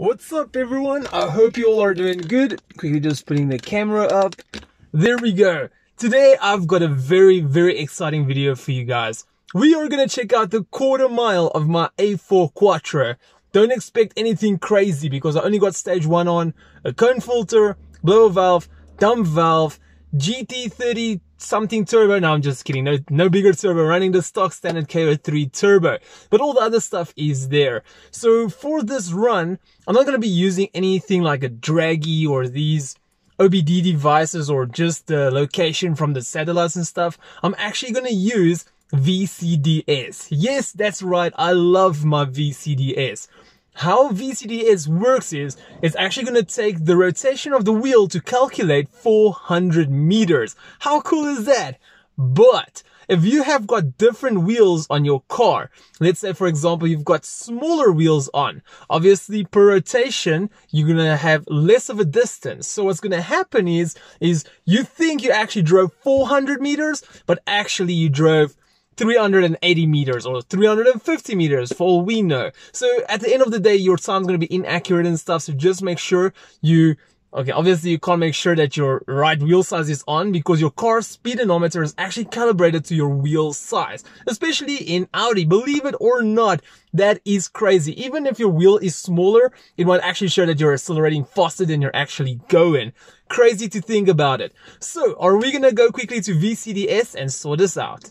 What's up everyone? I hope you all are doing good. Quickly just putting the camera up. There we go. Today I've got a very exciting video for you guys. We are going to check out the quarter mile of my A4 Quattro. Don't expect anything crazy because I only got stage 1 on, a cone filter, blower valve, dump valve, GT 30 something turbo. No, I'm just kidding. No bigger turbo, running the stock standard KO3 turbo. But all the other stuff is there. So for this run, I'm not going to be using anything like a draggy or these OBD devices or just the location from the satellites and stuff. I'm actually going to use VCDS. Yes, that's right. I love my VCDS. How VCDS works is, it's actually going to take the rotation of the wheel to calculate 400 meters. How cool is that? But if you have got different wheels on your car, let's say for example, you've got smaller wheels on, obviously per rotation, you're going to have less of a distance. So what's going to happen is you think you actually drove 400 meters, but actually you drove 380 meters or 350 meters for all we know. So at the end of the day, your time's going to be inaccurate and stuff. So just make sure you, okay, obviously you can't make sure that your right wheel size is on because your car's speedometer is actually calibrated to your wheel size, especially in Audi. Believe it or not, that is crazy. Even if your wheel is smaller, it won't actually show that you're accelerating faster than you're actually going. Crazy to think about it. So are we going to go quickly to VCDS and sort this out?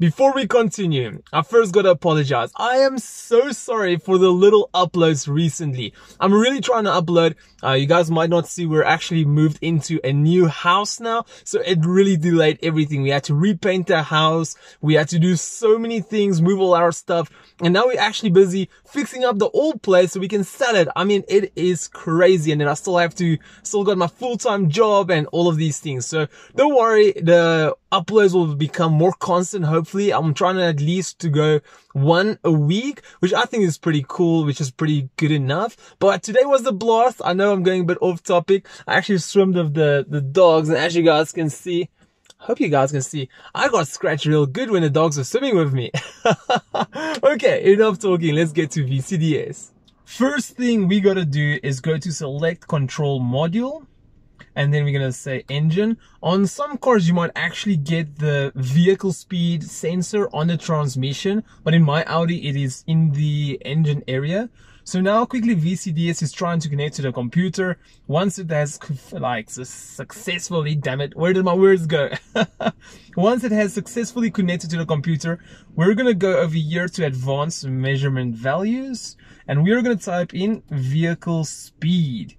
Before we continue, I first gotta apologize. I am so sorry for the little uploads recently. I'm really trying to upload. You guys might not see we're actually moved into a new house now. So it really delayed everything. We had to repaint the house. We had to do so many things, move all our stuff. And now we're actually busy fixing up the old place so we can sell it. I mean, it is crazy. And then I still got my full-time job and all of these things. So don't worry. The uploads will become more constant, hopefully. I'm trying at least to go one a week, which I think is pretty cool, which is pretty good enough. But today was the blast. I know I'm going a bit off topic. I actually swimmed with the dogs, and as you guys can see, hope you guys can see, I got scratched real good when the dogs were swimming with me. Okay, enough talking. Let's get to VCDS. First thing we gotta do is go to select control module. And then we're going to say engine. On some cars, you might actually get the vehicle speed sensor on the transmission. But in my Audi, it is in the engine area. So now quickly VCDS is trying to connect to the computer. Once it has like successfully, damn it, where did my words go? Once it has successfully connected to the computer, we're going to go over here to advanced measurement values. And we're going to type in vehicle speed.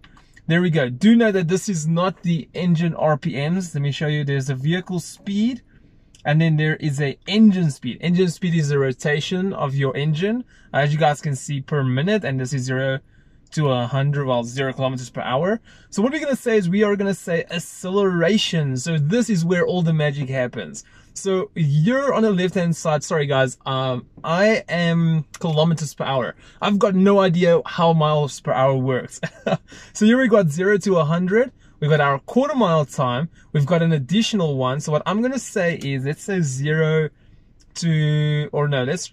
There we go. Do know that this is not the engine RPMs. Let me show you. There's a vehicle speed and then there is a engine speed. Engine speed is the rotation of your engine, as you guys can see, per minute, and this is 0 to 100, well, 0 kilometers per hour. So what we're going to say is we are going to say acceleration. So this is where all the magic happens. So you're on the left hand side, sorry guys, I am kilometers per hour. I've got no idea how miles per hour works. So here we got 0 to 100. We've got our quarter mile time. We've got an additional one. So what I'm going to say is, let's say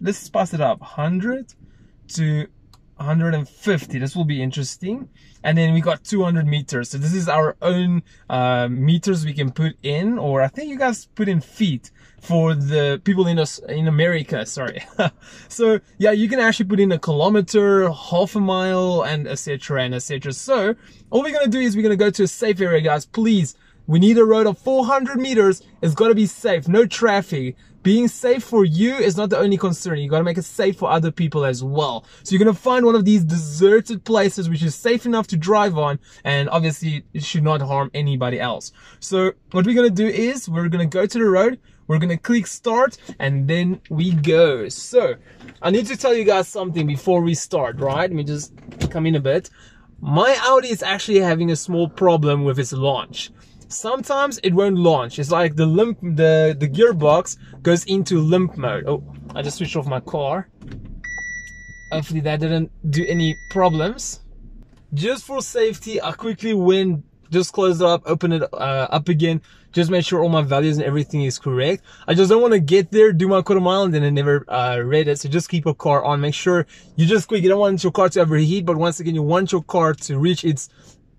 let's spice it up. 100 to 150, this will be interesting. And then we got 200 meters. So this is our own meters we can put in, or I think you guys put in feet for the people in America, sorry. So yeah, you can actually put in a kilometer, half a mile, and etc. and etc. So all we're gonna do is we're gonna go to a safe area, guys, please. We need a road of 400 meters. It's got to be safe. No traffic. Being safe for you is not the only concern. You got to make it safe for other people as well. So you're going to find one of these deserted places which is safe enough to drive on, and obviously it should not harm anybody else. So what we're going to do is we're going to go to the road. We're going to click start and then we go. So I need to tell you guys something before we start, right? Let me just come in a bit. My Audi is actually having a small problem with its launch. Sometimes it won't launch. It's like the gearbox goes into limp mode. Oh, I just switched off my car. Hopefully that didn't do any problems. Just for safety, I quickly went just close it up, open it up again, just make sure all my values and everything is correct. I just don't want to get there, do my quarter mile, and then I never read it. So just keep your car on, make sure you just quick, you don't want your car to overheat, but once again, you want your car to reach its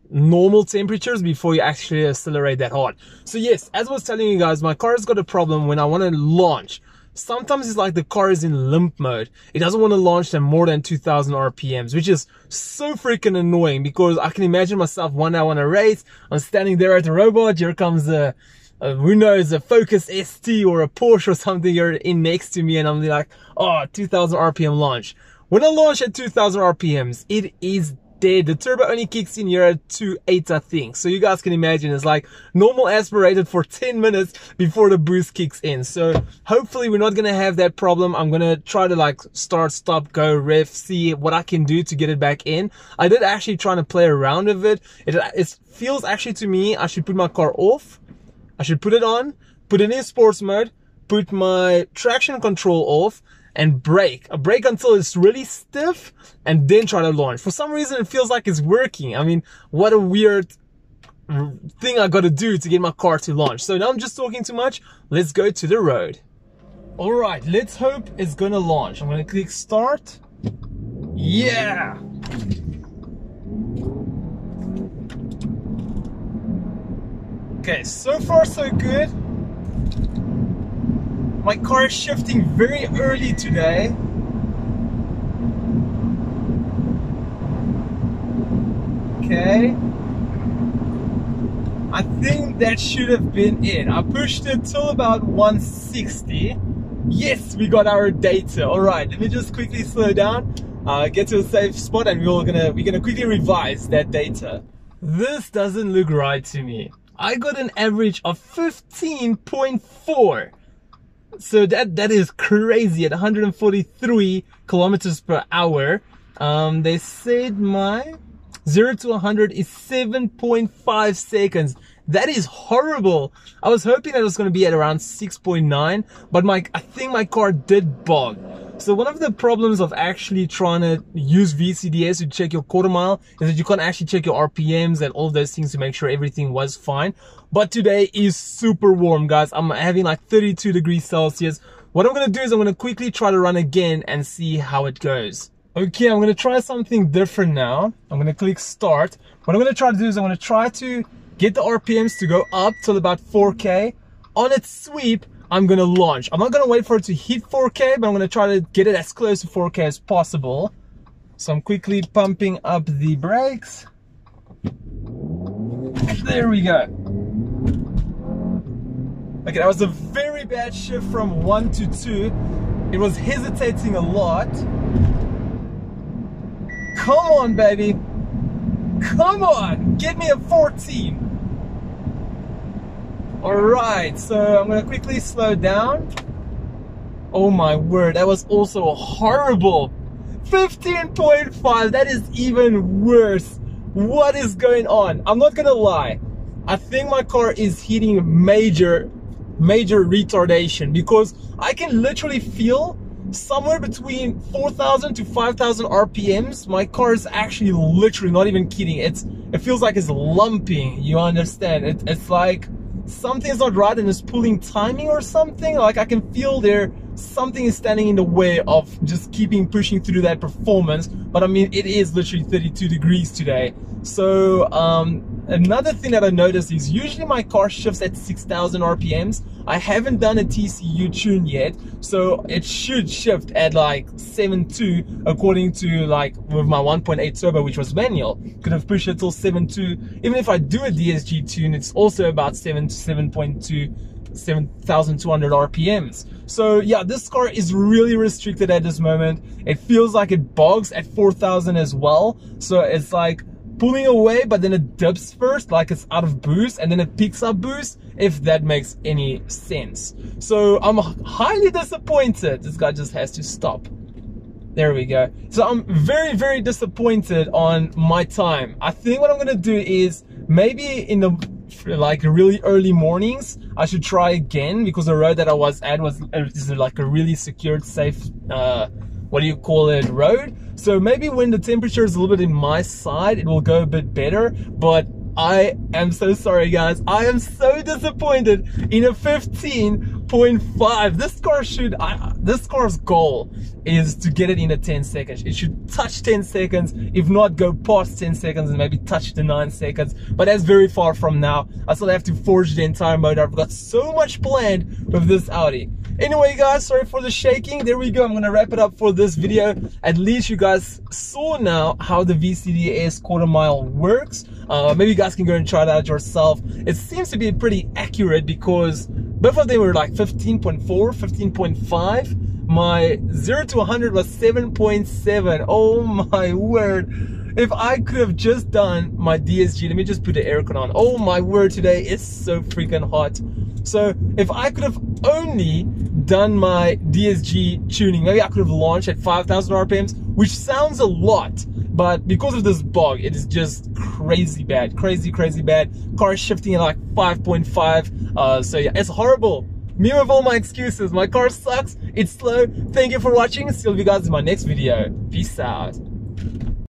normal temperatures before you actually accelerate that hard. So yes, as I was telling you guys, my car's got a problem when I want to launch. Sometimes it's like the car is in limp mode. It doesn't want to launch at more than 2,000 RPMs, which is so freaking annoying, because I can imagine myself one hour on a race, I'm standing there at the robot, here comes who knows, a Focus ST or a Porsche or something you're in next to me, and I'm like, oh, 2,000 RPM launch. When I launch at 2,000 RPMs, it is dead. The turbo only kicks in here at 2.8, I think. So you guys can imagine it's like normal aspirated for 10 minutes before the boost kicks in. So hopefully we're not going to have that problem. I'm going to try to like start, stop, go, rev, see what I can do to get it back in. I did actually try to play around with it. It feels actually to me, I should put my car off. I should put it on, put it in sports mode, put my traction control off, and brake. I brake until it's really stiff and then try to launch. For some reason, it feels like it's working. I mean, what a weird thing I gotta do to get my car to launch. So now I'm just talking too much. Let's go to the road. All right, let's hope it's gonna launch. I'm gonna click start. Yeah. Okay, so far so good. My car is shifting very early today. Okay. I think that should have been it. I pushed it till about 160. Yes, we got our data. All right, let me just quickly slow down, get to a safe spot, and we're gonna quickly revise that data. This doesn't look right to me. I got an average of 15.4. So that is crazy at 143 kilometers per hour. They said my 0 to 100 is 7.5 seconds. That is horrible. I was hoping that it was going to be at around 6.9, but I think my car did bog. So one of the problems of actually trying to use VCDS to check your quarter mile is that you can't actually check your RPMs and all those things to make sure everything was fine. But today is super warm, guys. I'm having like 32 degrees Celsius. What I'm going to do is I'm going to quickly try to run again and see how it goes. Okay, I'm going to try something different now. I'm going to click start. What I'm going to try to do is I'm going to try to get the RPMs to go up till about 4K. On its sweep, I'm gonna launch. I'm not gonna wait for it to hit 4K, but I'm gonna try to get it as close to 4K as possible. So I'm quickly pumping up the brakes. There we go. Okay, that was a very bad shift from 1 to 2. It was hesitating a lot. Come on, baby. Come on, get me a 14. Alright, so I'm gonna quickly slow down. Oh my word, that was also horrible. 15.5, that is even worse. What is going on? I'm not gonna lie, I think my car is hitting major retardation, because I can literally feel somewhere between 4,000 to 5,000 RPMs. My car is actually literally, not even kidding, it feels like it's lumping, you understand? It's like something's not right and it's pulling timing or something. Like I can feel there something is standing in the way of just keeping pushing through that performance. But I mean, it is literally 32 degrees today. So another thing that I noticed is usually my car shifts at 6,000 RPMs. I haven't done a TCU tune yet, so it should shift at like 7.2 according to like with my 1.8 turbo, which was manual. Could have pushed it till 7.2. Even if I do a DSG tune, it's also about 7 to 7.2, 7,200 RPMs. So yeah, this car is really restricted at this moment. It feels like it bogs at 4,000 as well. So it's like pulling away, but then it dips first, like it's out of boost, and then it picks up boost, if that makes any sense. So I'm highly disappointed. This guy just has to stop. There we go. So I'm very disappointed on my time. I think what I'm gonna do is maybe in the like really early mornings I should try again, because the road that I was at was like a really secured, safe what do you call it, road. So maybe when the temperature is a little bit in my side, it will go a bit better. But I am so sorry guys, I am so disappointed in a 15.5. This car should, this car's goal is to get it in a 10 seconds. It should touch 10 seconds, if not go past 10 seconds and maybe touch the 9 seconds. But that's very far from now. I still have to forge the entire motor. I've got so much planned with this Audi. Anyway guys, sorry for the shaking. There we go, I'm gonna wrap it up for this video. At least you guys saw now how the VCDS quarter mile works. Maybe you guys can go and try it out yourself. It seems to be pretty accurate because both of them were like 15.4, 15.5. My 0 to 100 was 7.7. Oh my word. If I could have just done my DSG, let me just put the aircon on. Oh my word, today is so freaking hot. So if I could have only done my DSG tuning, maybe I could have launched at 5,000 RPMs, which sounds a lot, but because of this bog, it is just crazy bad, crazy, crazy bad. Car shifting at like 5.5. So yeah, it's horrible. Me with all my excuses. My car sucks. It's slow. Thank you for watching. See you guys in my next video. Peace out.